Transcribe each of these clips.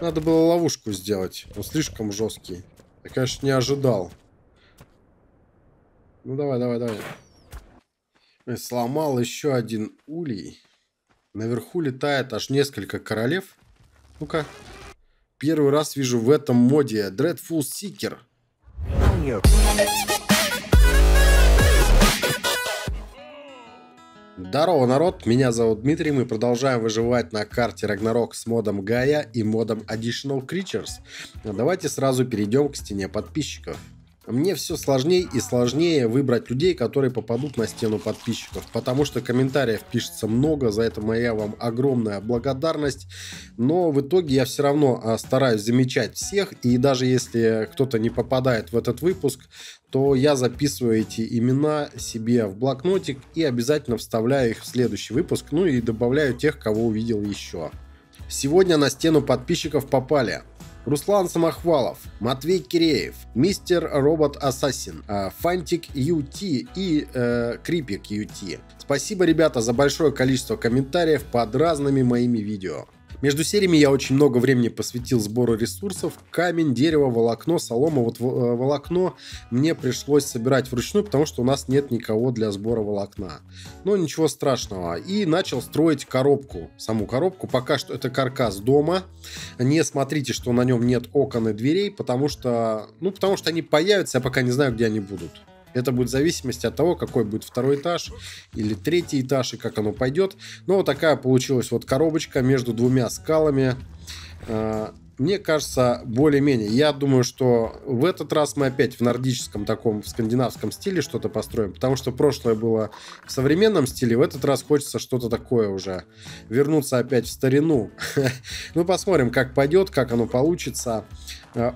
Надо было ловушку сделать. Он слишком жесткий. Я, конечно, не ожидал. Ну, давай, давай, давай. Я сломал еще один улей. Наверху летает аж несколько королев. Ну-ка. Первый раз вижу в этом моде Dreadful Seeker. Здорово, народ! Меня зовут Дмитрий. Мы продолжаем выживать на карте Рагнарок с модом Гая и модом Additional Creatures. Но давайте сразу перейдем к стене подписчиков. Мне все сложнее и сложнее выбрать людей, которые попадут на стену подписчиков, потому что комментариев пишется много, за это моя вам огромная благодарность, но в итоге я все равно стараюсь замечать всех, и даже если кто-то не попадает в этот выпуск, то я записываю эти имена себе в блокнотик и обязательно вставляю их в следующий выпуск, ну и добавляю тех, кого увидел еще. Сегодня на стену подписчиков попали... Руслан Самохвалов, Матвей Киреев, мистер Робот Ассасин, Фантик Юти и Крипик Юти. Спасибо, ребята, за большое количество комментариев под разными моими видео. Между сериями я очень много времени посвятил сбору ресурсов. Камень, дерево, волокно, солома. Вот волокно мне пришлось собирать вручную, потому что у нас нет никого для сбора волокна. Но ничего страшного. И начал строить коробку. Саму коробку. Пока что это каркас дома. Не смотрите, что на нем нет окон и дверей, потому что, ну, потому что они появятся, я пока не знаю, где они будут. Это будет в зависимости от того, какой будет второй этаж или третий этаж и как оно пойдет. Но вот такая получилась вот коробочка между двумя скалами. Мне кажется, более-менее. Я думаю, что в этот раз мы опять в нордическом таком, в скандинавском стиле что-то построим. Потому что прошлое было в современном стиле. В этот раз хочется что-то такое уже. Вернуться опять в старину. Ну, посмотрим, как пойдет, как оно получится.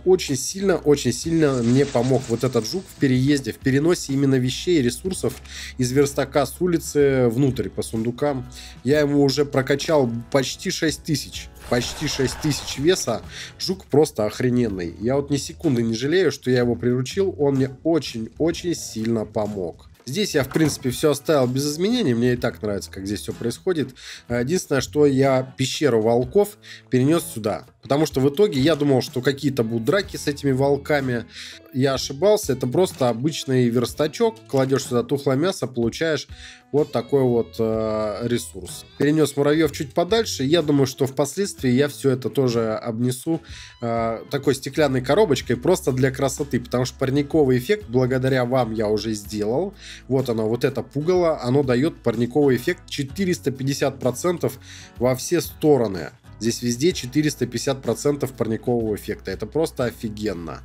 Очень сильно мне помог вот этот жук в переезде, в переносе именно вещей и ресурсов из верстака с улицы внутрь по сундукам. Я ему уже прокачал почти 6000. Почти 6000 веса. Жук просто охрененный. Я вот ни секунды не жалею, что я его приручил. Он мне очень-очень сильно помог. Здесь я, в принципе, все оставил без изменений. Мне и так нравится, как здесь все происходит. Единственное, что я пещеру волков перенес сюда. Потому что в итоге я думал, что какие-то будут драки с этими волками. Я ошибался. Это просто обычный верстачок. Кладешь сюда тухлое мясо, получаешь вот такой вот ресурс. Перенес муравьев чуть подальше. Я думаю, что впоследствии я все это тоже обнесу такой стеклянной коробочкой. Просто для красоты. Потому что парниковый эффект благодаря вам я уже сделал. Вот оно, вот это пугало. Оно дает парниковый эффект 450% во все стороны. Здесь везде 450% парникового эффекта. Это просто офигенно.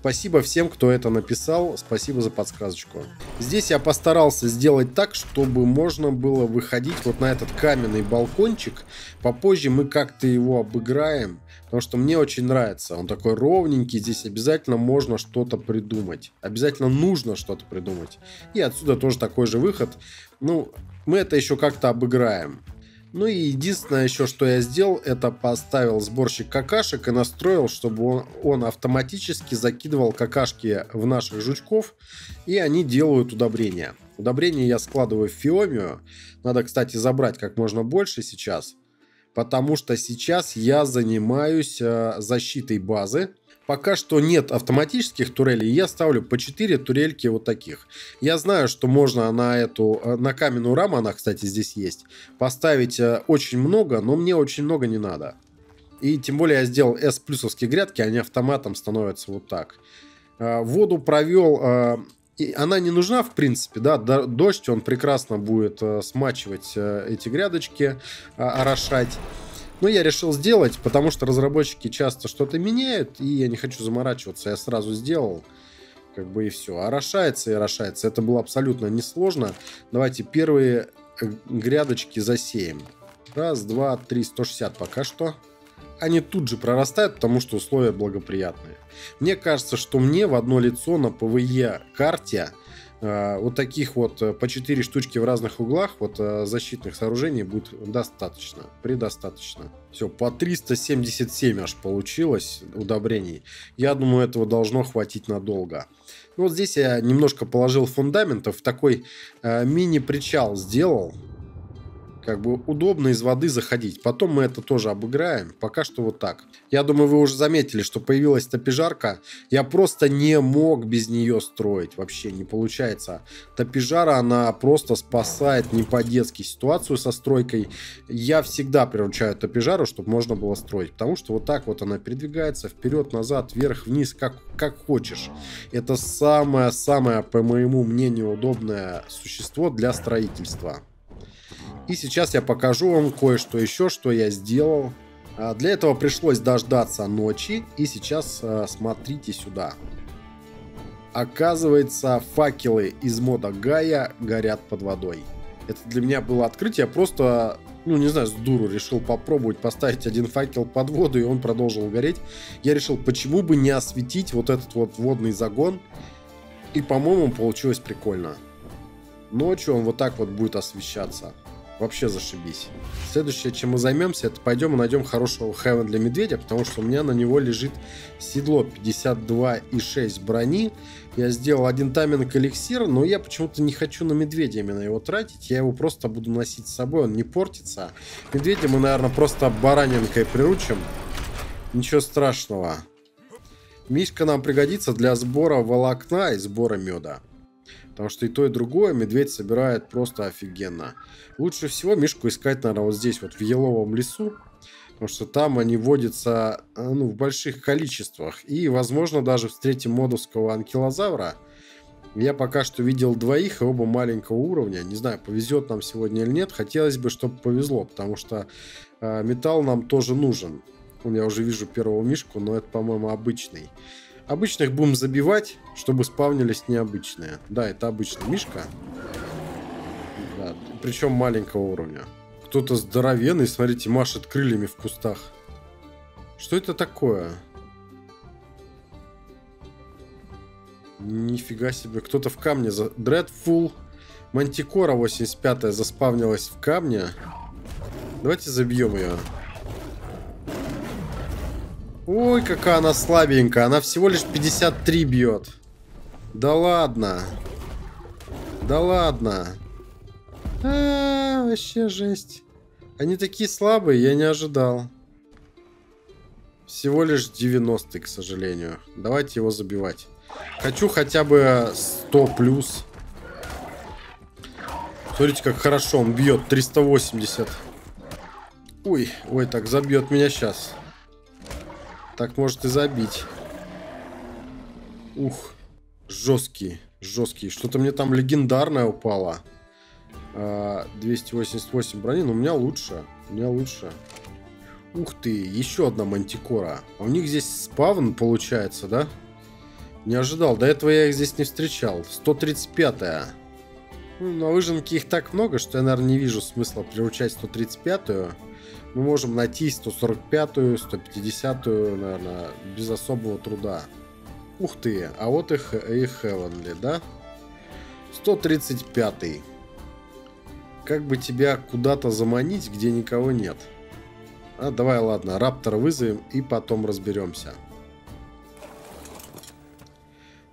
Спасибо всем, кто это написал. Спасибо за подсказочку. Здесь я постарался сделать так, чтобы можно было выходить вот на этот каменный балкончик. Попозже мы как-то его обыграем. Потому что мне очень нравится. Он такой ровненький. Здесь обязательно можно что-то придумать. Обязательно нужно что-то придумать. И отсюда тоже такой же выход. Ну, мы это еще как-то обыграем. Ну и единственное еще, что я сделал, это поставил сборщик какашек и настроил, чтобы он автоматически закидывал какашки в наших жучков, и они делают удобрения. Удобрения я складываю в Феомию. Надо, кстати, забрать как можно больше сейчас, потому что сейчас я занимаюсь защитой базы. Пока что нет автоматических турелей, я ставлю по 4 турельки вот таких. Я знаю, что можно на каменную раму, она, кстати, здесь есть, поставить очень много, но мне очень много не надо. И тем более я сделал S-плюсовские грядки, они автоматом становятся вот так. Воду провел... Она не нужна, в принципе, да, дождь, он прекрасно будет смачивать эти грядочки, орошать. Но я решил сделать, потому что разработчики часто что-то меняют, и я не хочу заморачиваться. Я сразу сделал, как бы, и все. Орошается и орошается. Это было абсолютно несложно. Давайте первые грядочки засеем. Раз, два, три, 160 пока что. Они тут же прорастают, потому что условия благоприятные. Мне кажется, что мне в одно лицо на ПВЕ карте вот таких вот по 4 штучки в разных углах вот защитных сооружений будет достаточно, предостаточно. Все, по 377 аж получилось удобрений. Я думаю, этого должно хватить надолго. Ну, вот здесь я немножко положил фундаментов, такой мини-причал сделал. как бы удобно из воды заходить. Потом мы это тоже обыграем. Пока что вот так. Я думаю, вы уже заметили, что появилась топижарка. Я просто не мог без нее строить. Вообще не получается. Топижара, она просто спасает не по-детски ситуацию со стройкой. Я всегда приручаю топижару, чтобы можно было строить. Потому что вот так вот она передвигается вперед, назад, вверх, вниз, как хочешь. Это самое-самое, по моему мнению, удобное существо для строительства. И сейчас я покажу вам кое-что еще, что я сделал. Для этого пришлось дождаться ночи. И сейчас смотрите сюда. Оказывается, факелы из мода Гая горят под водой. Это для меня было открытие. Я просто, ну не знаю, с дуру решил попробовать поставить один факел под воду, и он продолжил гореть. Я решил, почему бы не осветить вот этот вот водный загон. И, по-моему, получилось прикольно. Ночью он вот так вот будет освещаться. Вообще зашибись. Следующее, чем мы займемся, это пойдем и найдем хорошего хэва для медведя, потому что у меня на него лежит седло 52,6 брони. Я сделал один тайминг эликсир, но я почему-то не хочу на медведя именно его тратить. Я его просто буду носить с собой, он не портится. Медведя мы, наверное, просто баранинкой приручим. Ничего страшного. Мишка нам пригодится для сбора волокна и сбора меда. Потому что и то, и другое медведь собирает просто офигенно. Лучше всего мишку искать, наверное, вот здесь, вот в еловом лесу. Потому что там они водятся, ну, в больших количествах. И, возможно, даже встретим модовского анкилозавра. Я пока что видел двоих, и оба маленького уровня. Не знаю, повезет нам сегодня или нет. Хотелось бы, чтобы повезло, потому что металл нам тоже нужен. Я уже вижу первого мишку, но это, по-моему, обычный. Обычных будем забивать, чтобы спавнились необычные. Да, это обычный мишка. Да, причем маленького уровня. Кто-то здоровенный, смотрите, машет крыльями в кустах. Что это такое? Нифига себе, кто-то в камне... Dreadful. Мантикора 85-я заспавнилась в камне. Давайте забьем ее. Ой, какая она слабенькая. Она всего лишь 53 бьет. Да ладно. Да ладно. Вообще жесть. Они такие слабые, я не ожидал. Всего лишь 90, к сожалению. Давайте его забивать. Хочу хотя бы 100 плюс. Смотрите, как хорошо он бьет. 380. Ой, ой, так забьет меня сейчас. Так может и забить. Ух, жесткий, жесткий. Что-то мне там легендарное упало. 288 брони, но у меня лучше. У меня лучше. Ух ты, еще одна мантикора. У них здесь спавн получается, да? Не ожидал, до этого я их здесь не встречал. 135-я. Ну, на выжимке их так много, что я, наверное, не вижу смысла приручать 135-ю. Мы можем найти 145-ю, 150-ю, наверное, без особого труда. Ух ты, а вот и Хевенли, да? 135-й. Как бы тебя куда-то заманить, где никого нет. А, давай, ладно, Раптора вызовем и потом разберемся.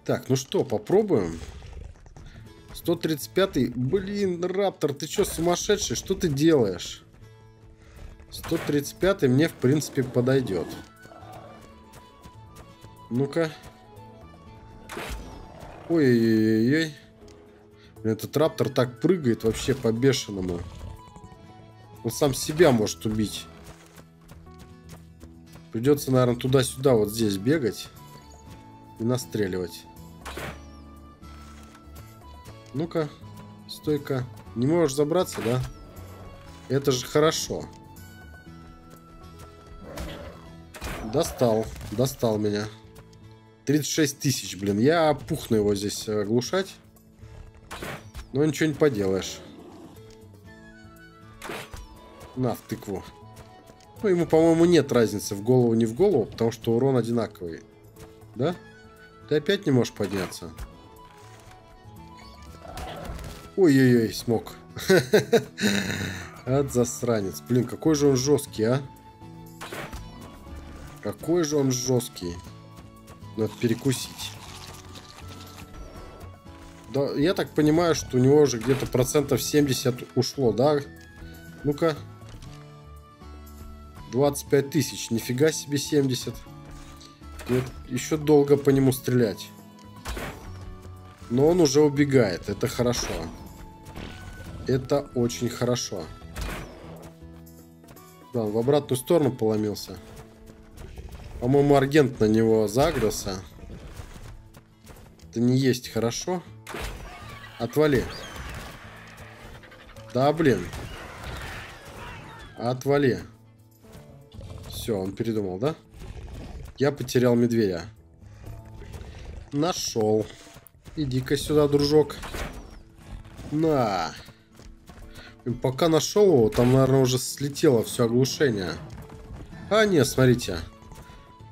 Так, ну что, попробуем. 135-й. Блин, Раптор, ты что, сумасшедший? Что ты делаешь? 135 мне, в принципе, подойдет. Ну-ка. Ой-ой-ой. Этот раптор так прыгает вообще по-бешеному. Он сам себя может убить. Придется, наверное, туда-сюда вот здесь бегать. И настреливать. Ну-ка. Стойка. Не можешь забраться, да? Это же хорошо. Достал. Достал меня. 36 тысяч, блин. Я пухну его здесь глушать. Но ничего не поделаешь. На, в тыкву. Ну, ему, по-моему, нет разницы в голову, не в голову, потому что урон одинаковый. Да? Ты опять не можешь подняться? Ой-ой-ой, смог. От засранец. Блин, какой же он жесткий, а? Какой же он жесткий. Надо перекусить. Да, я так понимаю, что у него уже где-то процентов 70 ушло, да? Ну-ка. 25 тысяч. Нифига себе 70. Нет, еще долго по нему стрелять. Но он уже убегает. Это хорошо. Это очень хорошо. Да, он в обратную сторону поломился. По-моему, аргент на него загрелся. Это не есть хорошо. Отвали. Да, блин. Отвали. Все, он передумал, да? Я потерял медведя. Нашел. Иди-ка сюда, дружок. На. Пока нашел его, там, наверное, уже слетело все оглушение. А, нет, смотрите.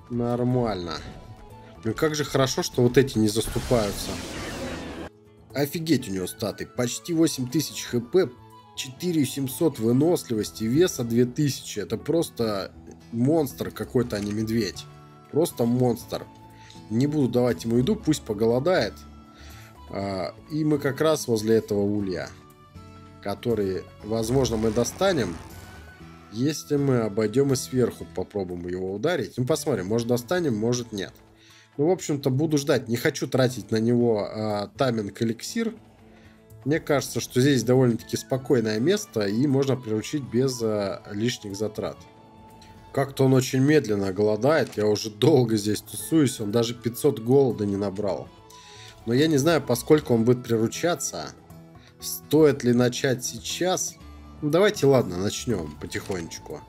Нормально. Ну как же хорошо, что вот эти не заступаются. Офигеть у него статы. Почти 8000 хп, 4700 выносливости, веса 2000. Это просто монстр какой-то, а не медведь. Просто монстр. Не буду давать ему еду, пусть поголодает. И мы как раз возле этого улья, который, возможно, мы достанем, если мы обойдем и сверху попробуем его ударить. Ну, посмотрим, может достанем, может нет. Ну, в общем-то, буду ждать. Не хочу тратить на него тайминг эликсир. Мне кажется, что здесь довольно-таки спокойное место, и можно приручить без лишних затрат. Как-то он очень медленно голодает. Я уже долго здесь тусуюсь. Он даже 500 голода не набрал. Но я не знаю, поскольку он будет приручаться. Стоит ли начать сейчас? Ну, давайте, ладно, начнем потихонечку.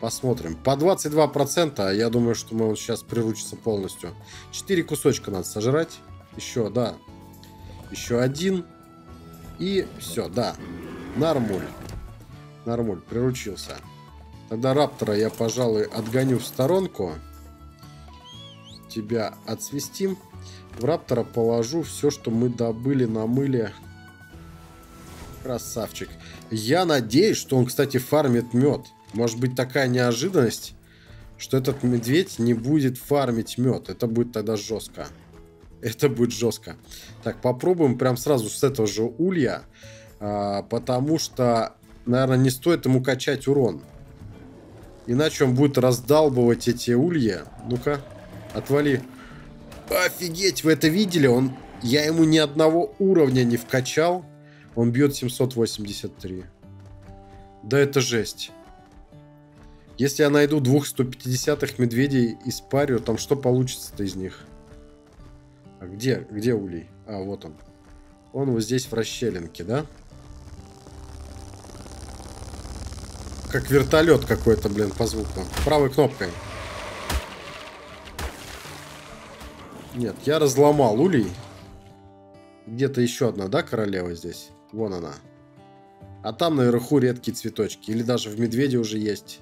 Посмотрим. По 22%. Я думаю, что мы вот сейчас приручится полностью. 4 кусочка надо сожрать. Еще, да. Еще один. И все, да. Нормуль. Нормуль, приручился. Тогда раптора я, пожалуй, отгоню в сторонку. Тебя отсвистим. В раптора положу все, что мы добыли, намыли. Красавчик. Я надеюсь, что он, кстати, фармит мед. Может быть, такая неожиданность, что этот медведь не будет фармить мед. Это будет тогда жестко. Это будет жестко. Так, попробуем прям сразу с этого же улья. Потому что, наверное, не стоит ему качать урон. Иначе он будет раздалбывать эти улья. Ну-ка, отвали. Офигеть, вы это видели? Он... Я ему ни одного уровня не вкачал. Он бьет 783. Да это жесть. Если я найду двух 150-х медведей и спарю, там что получится-то из них? А где? Где улей? А, вот он. Он вот здесь в расщелинке, да? Как вертолет какой-то, блин, по звуку. Правой кнопкой. Нет, я разломал улей. Где-то еще одна, да, королева здесь? Вон она. А там наверху редкие цветочки. Или даже в медведе уже есть.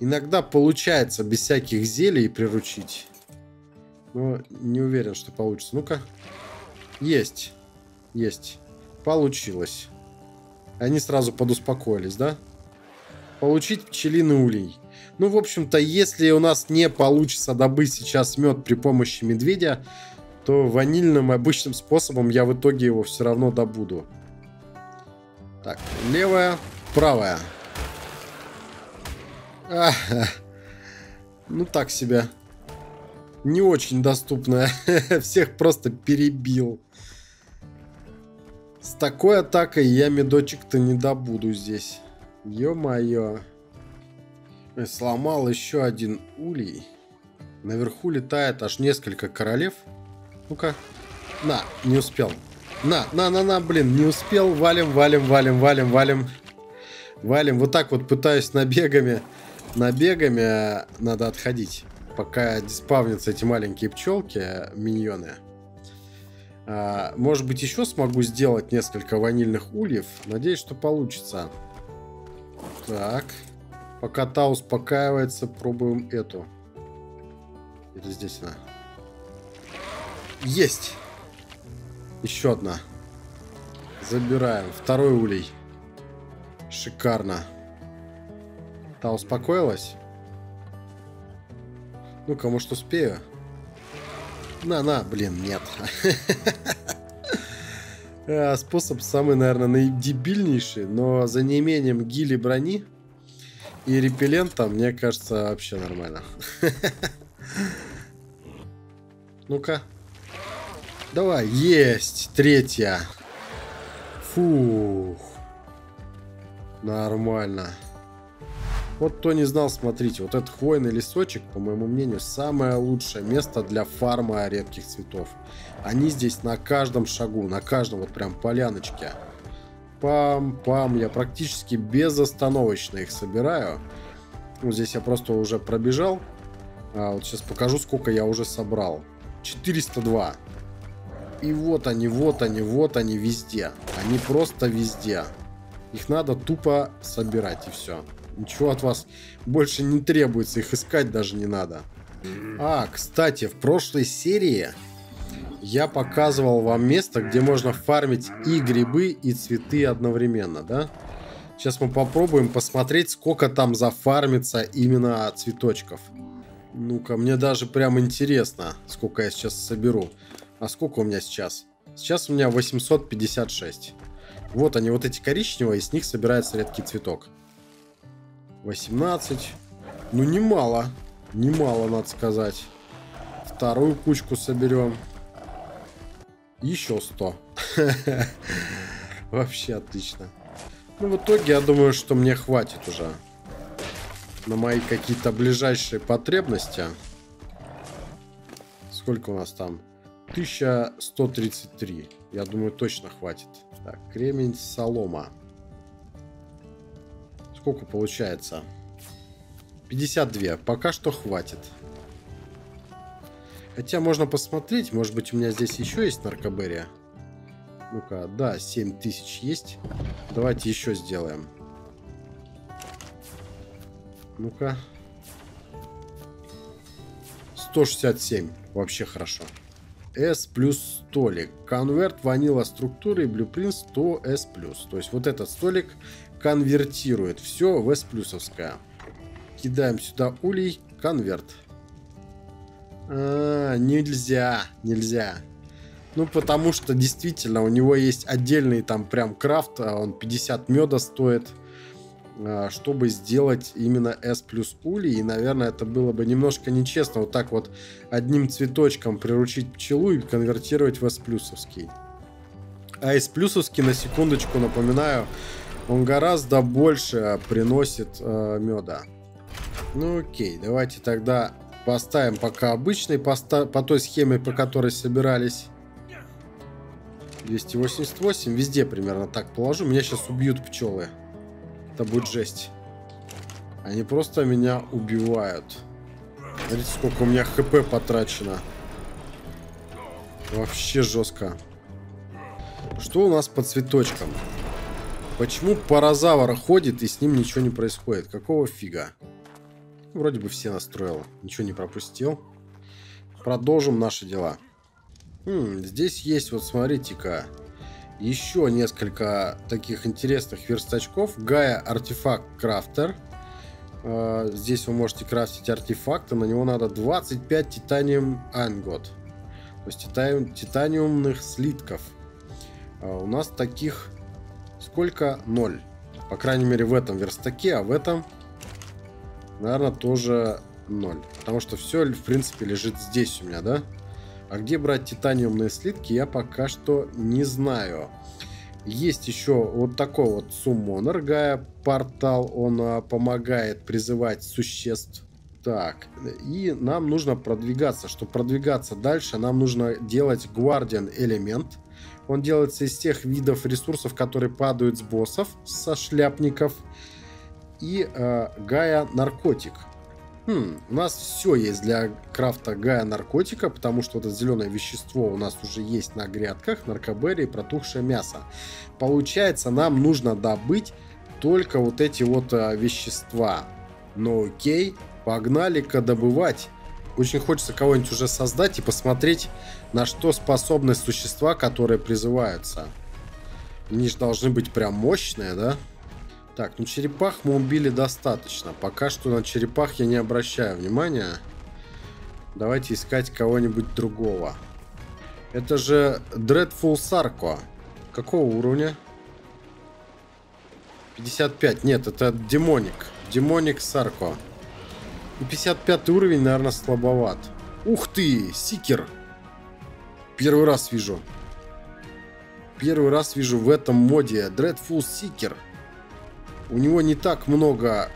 Иногда получается без всяких зелий приручить. Но не уверен, что получится. Ну-ка. Есть. Есть. Получилось. Они сразу подуспокоились, да? Получить пчелиный улей. Ну, в общем-то, если у нас не получится добыть сейчас мед при помощи медведя, то ванильным обычным способом я в итоге его все равно добуду. Так, левая, правая. А-ха. Ну, так себе. Не очень доступная. Всех просто перебил. С такой атакой я медочек-то не добуду здесь. Ё-моё. Сломал еще один улей. Наверху летает аж несколько королев. Ну-ка. На, не успел. На, блин, не успел. Валим. Валим. Вот так вот пытаюсь набегами. Набегами надо отходить, пока диспавнятся эти маленькие пчелки, миньоны. Может быть, еще смогу сделать несколько ванильных ульев. Надеюсь, что получится. Так. Пока та успокаивается, пробуем эту. Или здесь она? Есть! Еще одна. Забираем. Второй улей. Шикарно. Та успокоилась? Ну-ка, может, успею? На, блин, нет. способ самый, наверное, наидебильнейший, но за неимением гили брони и репеллента, мне кажется, вообще нормально. Ну-ка. Давай, есть! Третья. Фух. Нормально. Вот кто не знал, смотрите, вот этот хвойный лесочек, по моему мнению, самое лучшее место для фарма редких цветов. Они здесь на каждом шагу, на каждом вот прям поляночке. Пам-пам, я практически безостановочно их собираю. Вот здесь я просто уже пробежал. А вот сейчас покажу, сколько я уже собрал. 402. И вот они, вот они, вот они везде. Они просто везде. Их надо тупо собирать и все. Ничего от вас больше не требуется, их искать даже не надо. А, кстати, в прошлой серии я показывал вам место, где можно фармить и грибы, и цветы одновременно, да? Сейчас мы попробуем посмотреть, сколько там зафармится именно цветочков. Ну-ка, мне даже прям интересно, сколько я сейчас соберу. А сколько у меня сейчас? Сейчас у меня 856. Вот они, вот эти коричневые, и с них собирается редкий цветок. 18. Ну, немало. Немало, надо сказать. Вторую кучку соберем. Еще 100. Вообще отлично. Ну, в итоге, я думаю, что мне хватит уже на мои какие-то ближайшие потребности. Сколько у нас там? 1133. Я думаю, точно хватит. Так, кремень, солома. Сколько получается? 52. Пока что хватит. Хотя можно посмотреть. Может быть, у меня здесь еще есть наркоберия. Ну-ка, да, 7000 есть. Давайте еще сделаем. Ну-ка. 167. Вообще хорошо. S плюс столик. Конверт ванила структуры и блюпринт 100S+. То есть вот этот столик конвертирует все в S+овское. Кидаем сюда улей, конверт. Нельзя, нельзя. Ну, потому что действительно у него есть отдельный там прям крафт. Он 50 меда стоит, чтобы сделать именно S плюс улей. И, наверное, это было бы немножко нечестно вот так вот одним цветочком приручить пчелу и конвертировать в S плюсовский. А S плюсовский, на секундочку напоминаю, он гораздо больше приносит меда. Ну окей, давайте тогда поставим пока обычный по той схеме, по которой собирались. 288, везде примерно так положу. Меня сейчас убьют пчелы. Это будет жесть. Они просто меня убивают. Смотрите, сколько у меня хп потрачено. Вообще жестко. Что у нас по цветочкам? Почему паразавр ходит и с ним ничего не происходит? Какого фига? Вроде бы все настроил. Ничего не пропустил. Продолжим наши дела. Здесь есть, вот смотрите-ка, еще несколько таких интересных верстачков. Гая артефакт крафтер. Здесь вы можете крафтить артефакты. На него надо 25 титаниум ангот. То есть титаниумных слитков. У нас таких сколько? 0. По крайней мере в этом верстаке, а в этом, наверное, тоже 0. Потому что все, в принципе, лежит здесь у меня, да? А где брать титаниумные слитки, я пока что не знаю. Есть еще вот такой вот суммонер Гая портал. Он помогает призывать существ. Так, и нам нужно продвигаться. Чтобы продвигаться дальше, нам нужно делать Guardian Element. Он делается из тех видов ресурсов, которые падают с боссов, со шляпников. И Гая наркотик. У нас все есть для крафта Гая наркотика, потому что это зеленое вещество у нас уже есть на грядках, наркоберри и протухшее мясо. Получается, нам нужно добыть только вот эти вот вещества. Ну окей, погнали-ка добывать. Очень хочется кого-нибудь уже создать и посмотреть, на что способны существа, которые призываются. Они же должны быть прям мощные, да? Так, ну черепах мы убили достаточно. Пока что на черепах я не обращаю внимания. Давайте искать кого-нибудь другого. Это же Dreadful Sarco. Какого уровня? 55. Нет, это демоник. Демоник Сарко. 55 уровень, наверное, слабоват. Ух ты, Сикер. Первый раз вижу. Первый раз вижу в этом моде Dreadful Seeker. У него не так много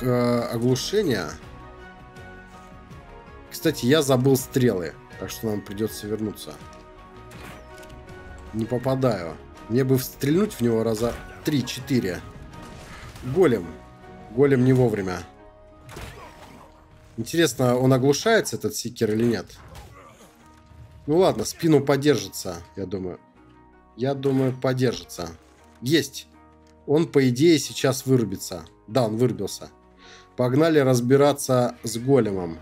оглушения. Кстати, я забыл стрелы. Так что нам придется вернуться. Не попадаю. Мне бы стрельнуть в него раза 3-4. Голем. Голем не вовремя. Интересно, он оглушается, этот Сикер, или нет? Ну ладно, спину подержится, я думаю. Я думаю, подержится. Есть. Он, по идее, сейчас вырубится. Да, он вырубился. Погнали разбираться с големом.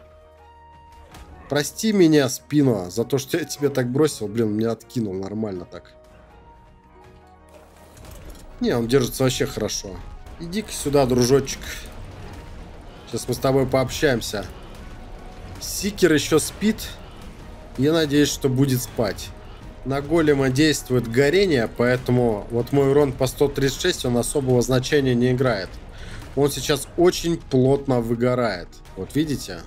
Прости меня, спину, за то, что я тебя так бросил. Блин, меня откинул нормально так. Не, он держится вообще хорошо. Иди-ка сюда, дружочек. Сейчас мы с тобой пообщаемся. Сикер еще спит. Я надеюсь, что будет спать. На голема действует горение, поэтому вот мой урон по 136, он особого значения не играет. Он сейчас очень плотно выгорает. Вот видите?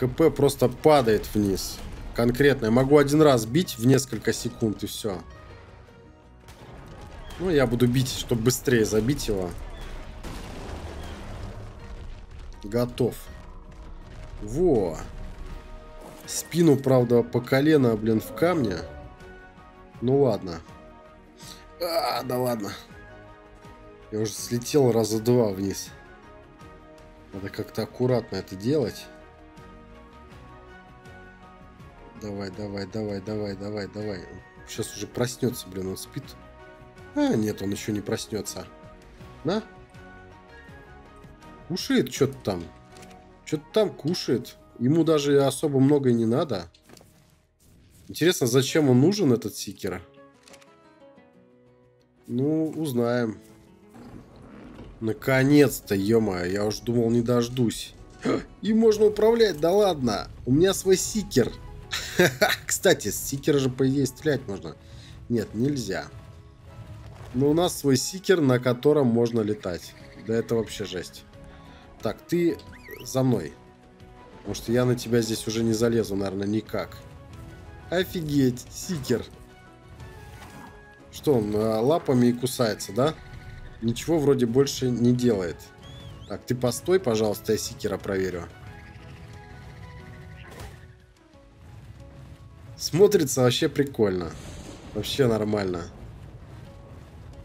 ХП просто падает вниз. Конкретно. Я могу один раз бить в несколько секунд и все. Ну, я буду бить, чтобы быстрее забить его. Готов. Во! Спину, правда, по колено, блин, в камне. Ну ладно. А, да ладно. Я уже слетел раза два вниз. Надо как-то аккуратно это делать. Давай, давай, давай, давай, давай, давай. Сейчас уже проснется, блин, он спит. А, нет, он еще не проснется. На. Кушает что-то там. Что-то там кушает. Ему даже особо много не надо. Интересно, зачем он нужен, этот Сикер? Ну, узнаем. Наконец-то, ё-моё, я уж думал, не дождусь. Им можно управлять, да ладно. У меня свой Сикер. Кстати, с Сикера же, по идее, стрелять можно. Нет, нельзя. Но у нас свой Сикер, на котором можно летать. Да это вообще жесть. Так, ты за мной. Потому что я на тебя здесь уже не залезу, наверное, никак. Офигеть, Сикер. Что он, лапами и кусается, да? Ничего вроде больше не делает. Так, ты постой, пожалуйста, я Сикера проверю. Смотрится вообще прикольно. Вообще нормально.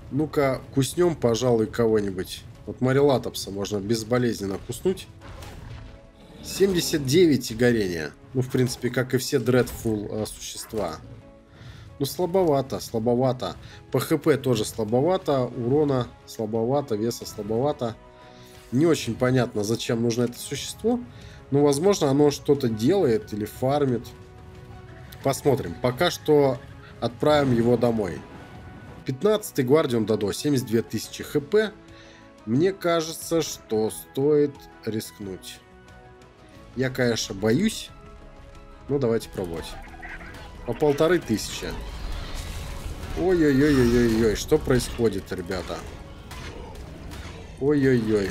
Ну-ка, куснем, пожалуй, кого-нибудь. Вот Марилатопса можно безболезненно куснуть. 79 и горение. Ну, в принципе, как и все Dreadful существа. Ну, слабовато, слабовато. По ХП тоже слабовато. Урона слабовато, веса слабовато. Не очень понятно, зачем нужно это существо. Но, возможно, оно что-то делает или фармит. Посмотрим. Пока что отправим его домой. 15-й Гвардиан Додо. 72 тысячи ХП. Мне кажется, что стоит рискнуть. Я, конечно, боюсь. Ну, давайте пробовать. По 1500. Ой-ой-ой-ой-ой-ой. Что происходит, ребята? Ой-ой-ой.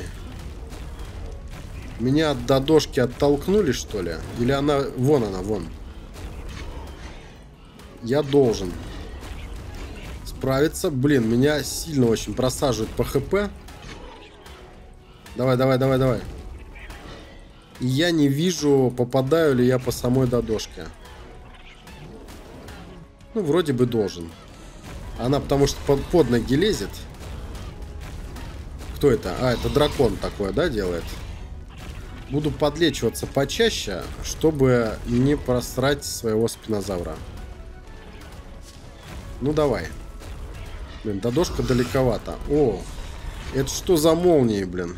Меня от додошки оттолкнули, что ли? Или она... Вон она, вон. Я должен справиться. Блин, меня сильно очень просаживают по ХП. Давай-давай-давай-давай. И я не вижу, попадаю ли я по самой додошке. Ну, вроде бы должен. Она потому что под ноги лезет. Кто это? А, это дракон такое, да, делает? Буду подлечиваться почаще, чтобы не просрать своего спинозавра. Ну, давай. Блин, додошка далековато. О, это что за молнии, блин?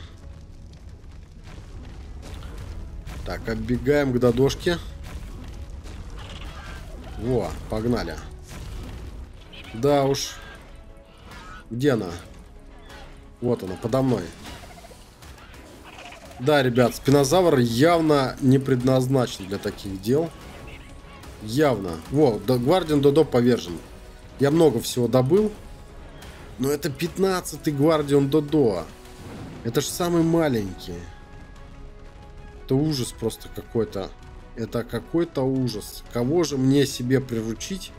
Так, отбегаем к додошке. Во, погнали. Да уж. Где она? Вот она, подо мной. Да, ребят, спинозавр явно не предназначен для таких дел. Явно. Во, Гвардиан Додо повержен. Я много всего добыл. Но это 15-й Гвардиан Додо. Это же самый маленький. Это ужас просто какой-то. Это какой-то ужас. Кого же мне себе приручить,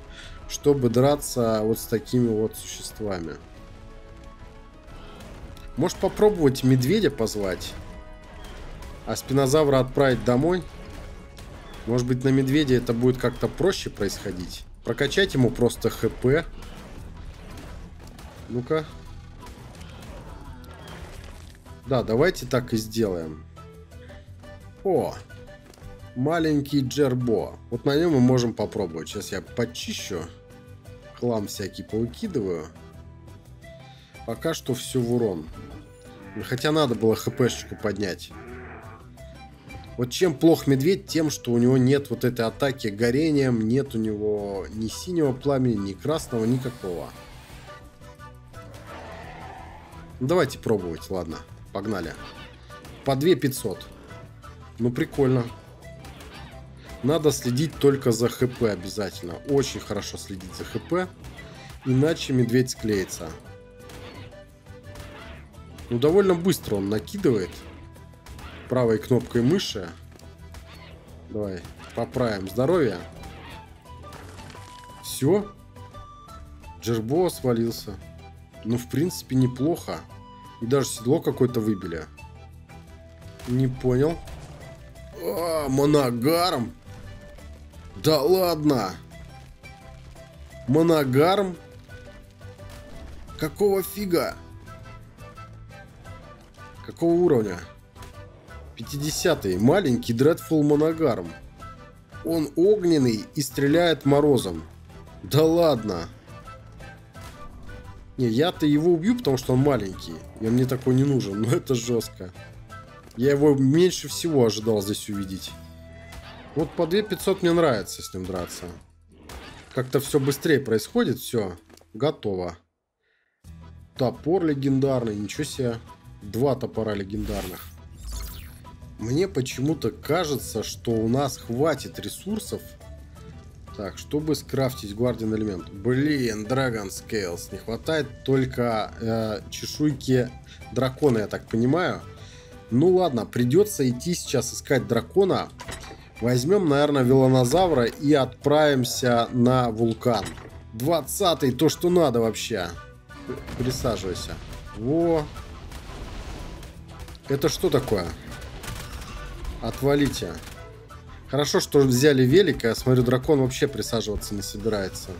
чтобы драться вот с такими вот существами? Может попробовать медведя позвать? А спинозавра отправить домой? Может быть, на медведя это будет как-то проще происходить? Прокачать ему просто ХП. Ну-ка. Да, давайте так и сделаем. О! Маленький джербо. Вот на нем мы можем попробовать. Сейчас я почищу. Хлам всякий поукидываю. Пока что все в урон. Хотя надо было хпшечку поднять. Вот чем плох медведь? Тем, что у него нет вот этой атаки горением. Нет у него ни синего пламени, ни красного, никакого. Ну, давайте пробовать. Ладно, погнали. По 2500. Ну, прикольно. Надо следить только за хп обязательно. Очень хорошо следить за хп. Иначе медведь склеится. Ну, довольно быстро он накидывает. Правой кнопкой мыши. Давай, поправим здоровье. Все. Джербо свалился. Ну, в принципе, неплохо. И даже седло какое-то выбили. Не понял. А, моногарм. Да ладно! Моногарм? Какого фига? Какого уровня? 50-й. Маленький Dreadful моногарм. Он огненный и стреляет морозом. Да ладно! Не, я-то его убью, потому что он маленький. И мне такой не нужен, но это жестко. Я его меньше всего ожидал здесь увидеть. Вот по 2500 мне нравится с ним драться. Как-то все быстрее происходит. Все, готово. Топор легендарный. Ничего себе. 2 топора легендарных. Мне почему-то кажется, что у нас хватит ресурсов. Так, чтобы скрафтить Guardian Element. Блин, Dragon Scales. Не хватает только чешуйки дракона, я так понимаю. Ну ладно, придется идти сейчас искать дракона. Возьмем, наверное, велонозавра и отправимся на вулкан. 20-й, то, что надо вообще. Присаживайся. Во. Это что такое? Отвалите. Хорошо, что взяли велик. Я смотрю, дракон вообще присаживаться не собирается.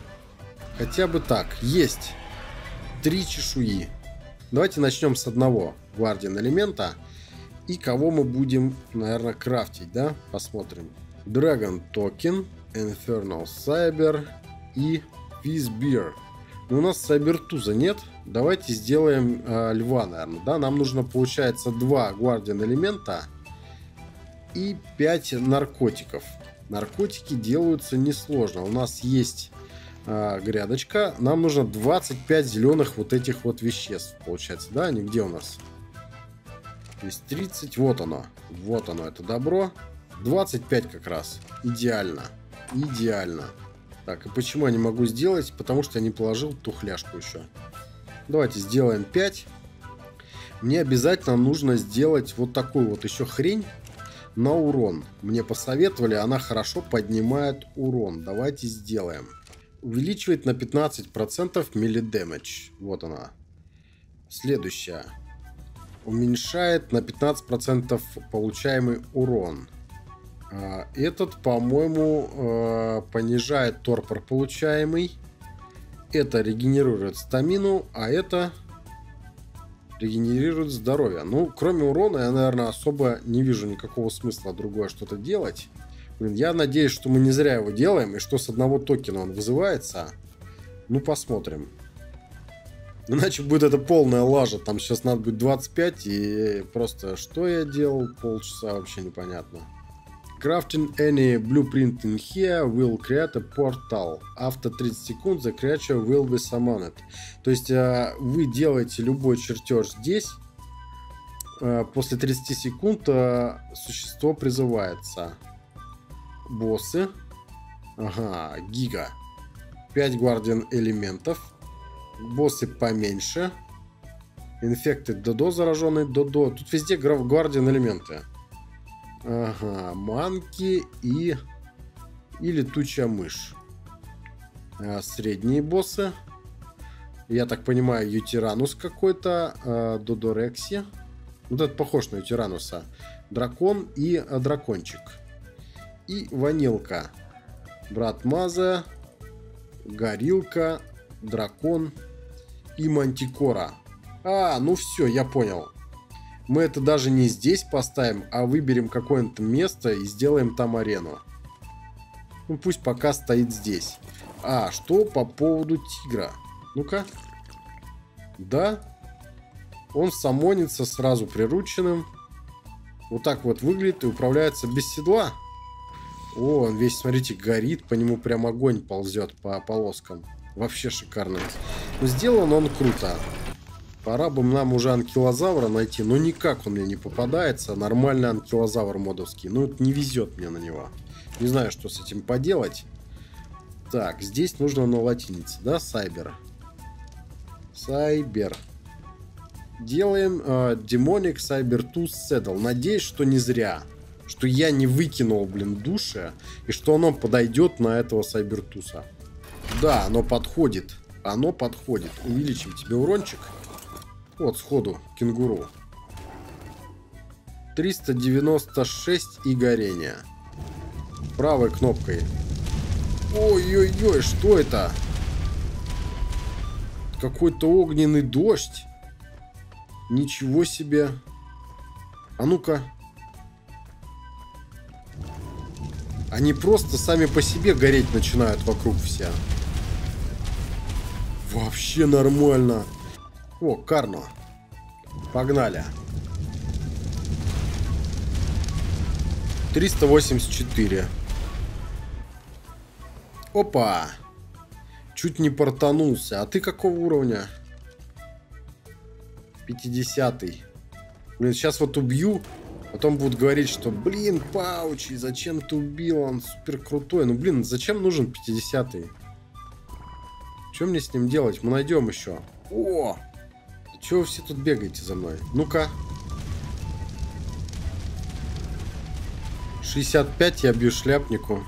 Хотя бы так. Есть. 3 чешуи. Давайте начнем с одного Guardian элемента. И кого мы будем, наверное, крафтить, да? Посмотрим. Dragon Token, Infernal Cyber и Fizz Bear. Но у нас Сайбертуза нет. Давайте сделаем льва, наверное, да? Нам нужно, получается, 2 Guardian элемента и 5 наркотиков. Наркотики делаются несложно. У нас есть грядочка. Нам нужно 25 зеленых вот этих вот веществ, получается, да? Они где у нас? Есть 30. Вот оно. Вот оно, это добро. 25 как раз. Идеально. Идеально. Так, и почему я не могу сделать? Потому что я не положил тухляшку еще. Давайте сделаем 5. Мне обязательно нужно сделать вот такую вот еще хрень на урон. Мне посоветовали, она хорошо поднимает урон. Давайте сделаем. Увеличивает на 15% melee damage. Вот она. Следующая. Уменьшает на 15% получаемый урон. Этот, по-моему, понижает торпор получаемый. Это регенерирует стамину, а это регенерирует здоровье. Ну, кроме урона, я, наверное, особо не вижу никакого смысла другое что-то делать. Блин, я надеюсь, что мы не зря его делаем, и что с одного токена он вызывается. Ну, посмотрим. Иначе будет это полная лажа. Там сейчас надо будет 25. И просто что я делал полчаса, вообще непонятно. Crafting any blueprint in here will create a portal. After 30 секунд the creature will be summoned. То есть вы делаете любой чертеж здесь. После 30 секунд существо призывается. Боссы. Ага, гига. 5 Guardian элементов. Боссы поменьше. Инфекты Додо, зараженный Додо. Тут везде Guardian элементы. Ага, манки и летучая мышь. Средние боссы. Я так понимаю, Ютиранус какой-то. Додорекси. Вот этот похож на Ютирануса. Дракон и дракончик. И ванилка. Брат Маза. Горилка. Дракон. И мантикора. А, ну все, я понял. Мы это даже не здесь поставим, а выберем какое-то место и сделаем там арену. Ну пусть пока стоит здесь. А, что по поводу тигра? Ну-ка. Да. Он самонится сразу прирученным. Вот так вот выглядит и управляется без седла. О, он весь, смотрите, горит. По нему прям огонь ползет по полоскам. Вообще шикарно. Но сделан он круто. Пора бы нам уже анкилозавра найти. Но никак он мне не попадается. Нормальный анкилозавр модовский. Ну, это не везет мне на него. Не знаю, что с этим поделать. Так, здесь нужно на латинице, да? Сайбер. Сайбер. Делаем Демоник Сайбертус Седл. Надеюсь, что не зря. Что я не выкинул, блин, души. И что оно подойдет на этого Сайбертуса. Да, оно подходит. Оно подходит. Увеличим тебе урончик. Вот, сходу, кенгуру. 396 и горение. Правой кнопкой. Ой-ой-ой, что это? Какой-то огненный дождь. Ничего себе. А ну-ка. Они просто сами по себе гореть начинают вокруг все. Вообще нормально. О, Карно. Погнали. 384. Опа. Чуть не портанулся. А ты какого уровня? 50-й. Блин, сейчас вот убью. Потом будут говорить, что, блин, Паучи, зачем ты убил? Он супер крутой. Ну, блин, зачем нужен 50-й? Что мне с ним делать? Мы найдем еще. О! Чего вы все тут бегаете за мной? Ну-ка. 65 я бью шляпнику.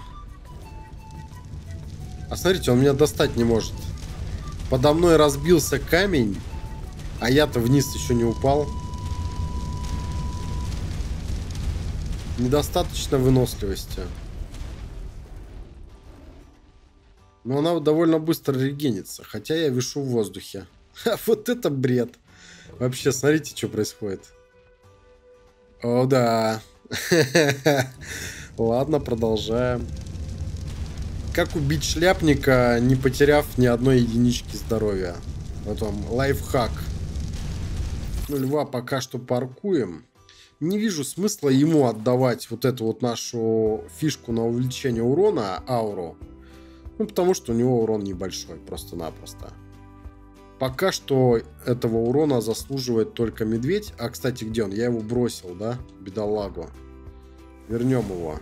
А смотрите, он меня достать не может. Подо мной разбился камень. А я-то вниз еще не упал. Недостаточно выносливости. Но она довольно быстро регенится. Хотя я вишу в воздухе. Ха, вот это бред. Вообще, смотрите, что происходит. О, да. Ладно, продолжаем. Как убить шляпника, не потеряв ни одной единички здоровья? Потом лайфхак. Льва пока что паркуем. Не вижу смысла ему отдавать вот эту вот нашу фишку на увеличение урона, ауру. Ну, потому что у него урон небольшой, просто-напросто. Пока что этого урона заслуживает только медведь. А, кстати, где он? Я его бросил, да? Бедолагу. Вернем его.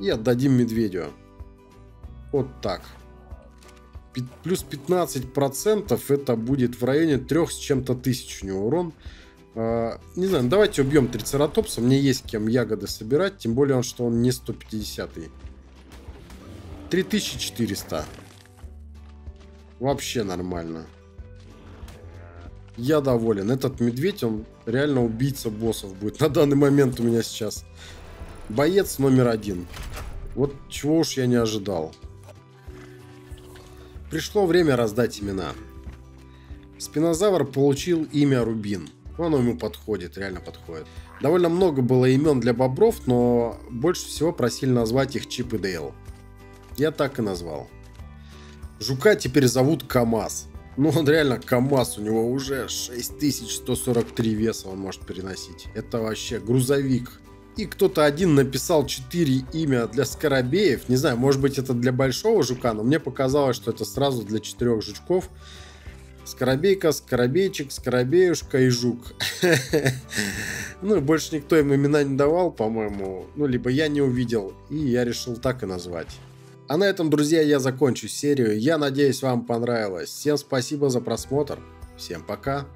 И отдадим медведю. Вот так. Плюс 15% это будет в районе 3 с чем-то тысяч у него урон. Не знаю, давайте убьем трицератопса. Мне есть кем ягоды собирать. Тем более, что он не 150-й. 3400. Вообще нормально. Я доволен. Этот медведь, он реально убийца боссов будет. На данный момент у меня сейчас. Боец номер 1. Вот чего уж я не ожидал. Пришло время раздать имена. Спинозавр получил имя Рубин. Оно ему подходит, реально подходит. Довольно много было имен для бобров, но больше всего просили назвать их Чип и Дейл. Я так и назвал. Жука теперь зовут КамАЗ. Ну, он реально КамАЗ, у него уже 6143 веса он может переносить. Это вообще грузовик. И кто-то один написал 4 имя для скоробеев. Не знаю, может быть, это для большого жука, но мне показалось, что это сразу для 4 жучков. Скоробейка, скоробейчик, скоробеюшка и жук. Ну и больше никто им имена не давал, по-моему. Ну, либо я не увидел, и я решил так и назвать. А на этом, друзья, я закончу серию. Я надеюсь, вам понравилось. Всем спасибо за просмотр. Всем пока.